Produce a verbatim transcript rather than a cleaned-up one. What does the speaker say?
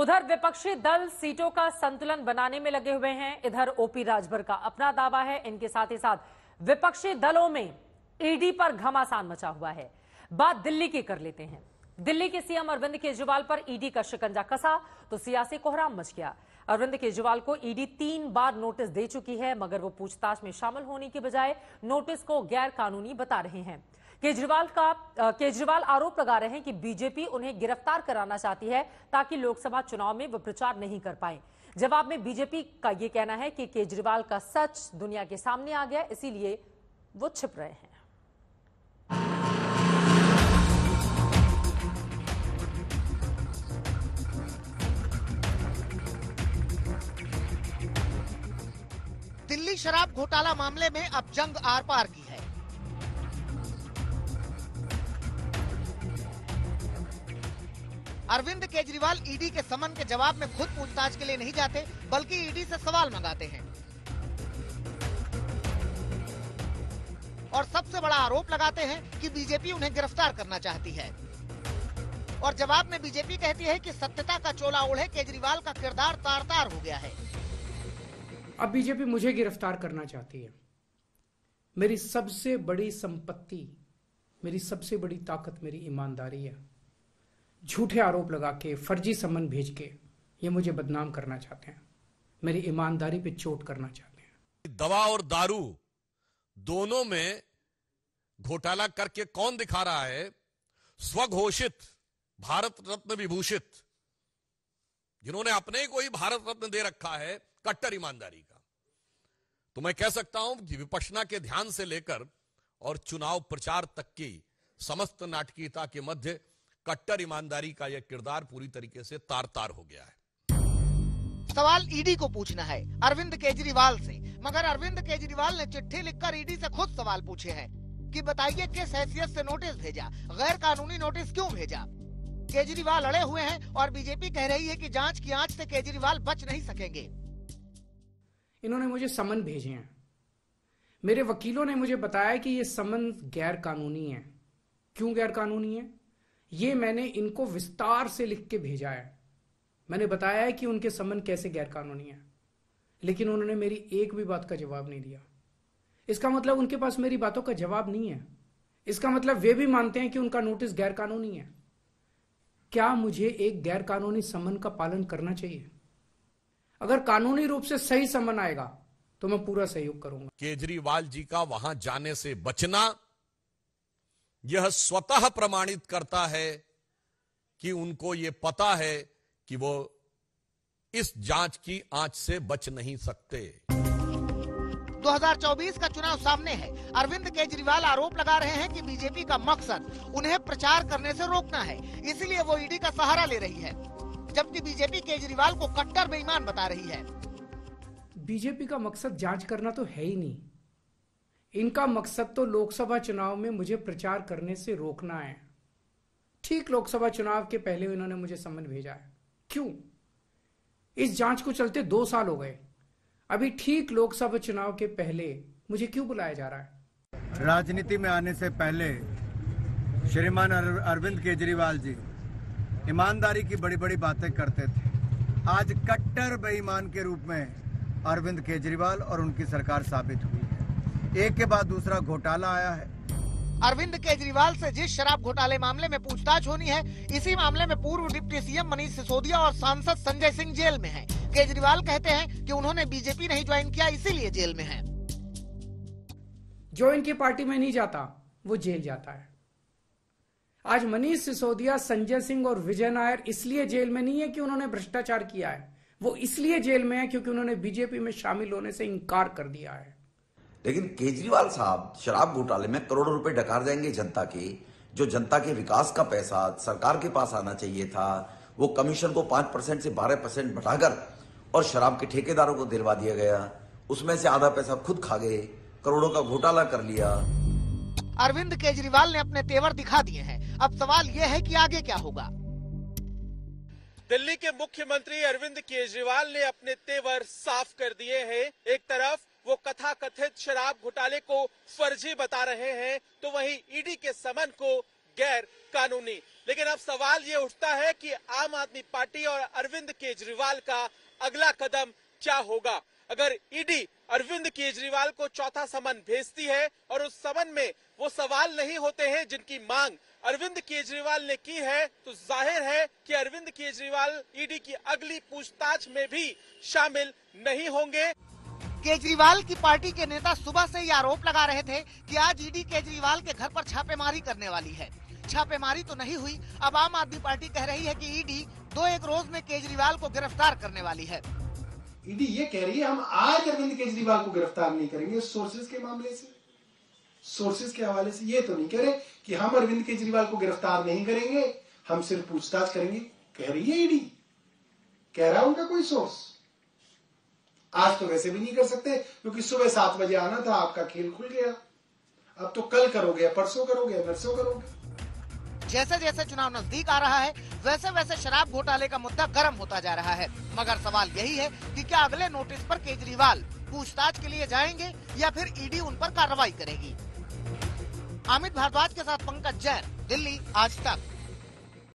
उधर विपक्षी दल सीटों का संतुलन बनाने में लगे हुए हैं। इधर ओपी राजभर का अपना दावा है। इनके साथ ही साथ विपक्षी दलों में ईडी पर घमासान मचा हुआ है। बात दिल्ली की कर लेते हैं। दिल्ली के सीएम अरविंद केजरीवाल पर ईडी का शिकंजा कसा तो सियासी कोहराम मच गया। अरविंद केजरीवाल को ईडी तीन बार नोटिस दे चुकी है, मगर वो पूछताछ में शामिल होने के बजाय नोटिस को गैर कानूनी बता रहे हैं। केजरीवाल का केजरीवाल आरोप लगा रहे हैं कि बीजेपी उन्हें गिरफ्तार कराना चाहती है ताकि लोकसभा चुनाव में वो प्रचार नहीं कर पाए। जवाब में बीजेपी का ये कहना है कि केजरीवाल का सच दुनिया के सामने आ गया, इसीलिए वो छिप रहे हैं। दिल्ली शराब घोटाला मामले में अब जंग आर पार की है। अरविंद केजरीवाल ईडी के समन के जवाब में खुद पूछताछ के लिए नहीं जाते, बल्कि ईडी से सवाल मंगाते हैं और सबसे बड़ा आरोप लगाते हैं कि बीजेपी उन्हें गिरफ्तार करना चाहती है। और जवाब में बीजेपी कहती है कि सत्यता का चोला ओढ़े केजरीवाल का किरदार तार तार हो गया है। अब बीजेपी मुझे गिरफ्तार करना चाहती है। मेरी सबसे बड़ी संपत्ति, मेरी सबसे बड़ी ताकत मेरी ईमानदारी है। झूठे आरोप लगा के, फर्जी समन भेज के ये मुझे बदनाम करना चाहते हैं, मेरी ईमानदारी पे चोट करना चाहते हैं। दवा और दारू दोनों में घोटाला करके कौन दिखा रहा है? स्वघोषित भारत रत्न विभूषित, जिन्होंने अपने ही कोई भारत रत्न दे रखा है कट्टर ईमानदारी का। तो मैं कह सकता हूं कि विपक्षना के ध्यान से लेकर और चुनाव प्रचार तक की समस्त नाटकीयता के मध्य कट्टर ईमानदारी का यह किरदार पूरी तरीके से तार तार हो गया है। सवाल ईडी को पूछना है अरविंद केजरीवाल से, मगर अरविंद केजरीवाल ने चिट्ठी लिखकर ईडी से खुद सवाल पूछे हैं कि बताइए किस हैसियत से नोटिस भेजा, गैर कानूनी नोटिस क्यों भेजा। केजरीवाल अड़े हुए हैं और बीजेपी कह रही है कि जांच की आंच से केजरीवाल बच नहीं सकेंगे। इन्होंने मुझे समन भेजे हैं, मेरे वकीलों ने मुझे बताया कि ये समन गैर कानूनी है। क्यों गैर कानूनी है? ये मैंने इनको विस्तार से लिख के भेजा है, मैंने बताया है कि उनके समन कैसे गैरकानूनी है, लेकिन उन्होंने मेरी एक भी बात का जवाब नहीं दिया। इसका मतलब उनके पास मेरी बातों का जवाब नहीं है। इसका मतलब वे भी मानते हैं कि उनका नोटिस गैरकानूनी है। क्या मुझे एक गैरकानूनी समन का पालन करना चाहिए? अगर कानूनी रूप से सही समन आएगा तो मैं पूरा सहयोग करूंगा। केजरीवाल जी का वहां जाने से बचना यह स्वतः प्रमाणित करता है कि उनको यह पता है कि वो इस जांच की आंच से बच नहीं सकते। दो हज़ार चौबीस का चुनाव सामने है। अरविंद केजरीवाल आरोप लगा रहे हैं कि बीजेपी का मकसद उन्हें प्रचार करने से रोकना है, इसलिए वो ईडी का सहारा ले रही है, जबकि बीजेपी केजरीवाल को कट्टर बेईमान बता रही है। बीजेपी का मकसद जांच करना तो है ही नहीं। इनका मकसद तो लोकसभा चुनाव में मुझे प्रचार करने से रोकना है। ठीक लोकसभा चुनाव के पहले इन्होंने मुझे समन भेजा है। क्यों? इस जांच को चलते दो साल हो गए। अभी ठीक लोकसभा चुनाव के पहले मुझे क्यों बुलाया जा रहा है? राजनीति में आने से पहले श्रीमान अरविंद केजरीवाल जी ईमानदारी की बड़ी बड़ी बातें करते थे। आज कट्टर बेईमान के रूप में अरविंद केजरीवाल और उनकी सरकार साबित हुई। एक के बाद दूसरा घोटाला आया है। अरविंद केजरीवाल से जिस शराब घोटाले मामले में पूछताछ होनी है, इसी मामले में पूर्व डिप्टी सीएम मनीष सिसोदिया और सांसद संजय सिंह जेल में हैं। केजरीवाल कहते हैं कि उन्होंने बीजेपी नहीं ज्वाइन किया, इसीलिए जेल में हैं। जो इनकी पार्टी में नहीं जाता वो जेल जाता है। आज मनीष सिसोदिया, संजय सिंह और विजय नायर इसलिए जेल में नहीं है कि उन्होंने भ्रष्टाचार किया है, वो इसलिए जेल में है क्योंकि उन्होंने बीजेपी में शामिल होने से इनकार कर दिया है। लेकिन केजरीवाल साहब शराब घोटाले में करोड़ों रुपए डकार जाएंगे जनता के, जो जनता के विकास का पैसा सरकार के पास आना चाहिए था। वो कमीशन को पांच परसेंट से बारह परसेंट बढ़ाकर और शराब के ठेकेदारों को दिलवा दिया गया, उसमें से आधा पैसा खुद खा गए, करोड़ों का घोटाला कर लिया। अरविंद केजरीवाल ने अपने तेवर दिखा दिए हैं। अब सवाल यह है कि आगे क्या होगा। दिल्ली के मुख्यमंत्री अरविंद केजरीवाल ने अपने तेवर साफ कर दिए हैं। एक तरफ वो कथा कथित शराब घोटाले को फर्जी बता रहे हैं, तो वहीं ईडी के समन को गैर कानूनी। लेकिन अब सवाल ये उठता है कि आम आदमी पार्टी और अरविंद केजरीवाल का अगला कदम क्या होगा। अगर ईडी अरविंद केजरीवाल को चौथा समन भेजती है और उस समन में वो सवाल नहीं होते हैं जिनकी मांग अरविंद केजरीवाल ने की है, तो जाहिर है कि अरविंद केजरीवाल ईडी की अगली पूछताछ में भी शामिल नहीं होंगे। केजरीवाल की पार्टी के नेता सुबह से ही आरोप लगा रहे थे कि आज ईडी केजरीवाल के घर पर छापेमारी करने वाली है। छापेमारी तो नहीं हुई। अब आम आदमी पार्टी कह रही है कि ईडी दो एक रोज में केजरीवाल को गिरफ्तार करने वाली है। ईडी ये कह रही है हम आज अरविंद केजरीवाल को गिरफ्तार नहीं करेंगे। सोर्सेज के मामले से, सोर्सेज के हवाले से ये तो नहीं कह रहे कि हम अरविंद केजरीवाल को गिरफ्तार नहीं करेंगे, हम सिर्फ पूछताछ करेंगे। कह रही है ईडी, कह रहा उनका कोई सोर्स। आज तो वैसे भी नहीं कर सकते क्योंकि सुबह सात बजे आना था, आपका खेल खुल गया। अब तो कल करोगे, परसों करोगे, नरसों करोगे। जैसे जैसे चुनाव नजदीक आ रहा है वैसे वैसे शराब घोटाले का मुद्दा गर्म होता जा रहा है। मगर सवाल यही है कि क्या अगले नोटिस पर केजरीवाल पूछताछ के लिए जाएंगे या फिर ईडी उन पर कार्रवाई करेगी। अमित भारद्वाज के साथ पंकज जैन, दिल्ली, आज तक।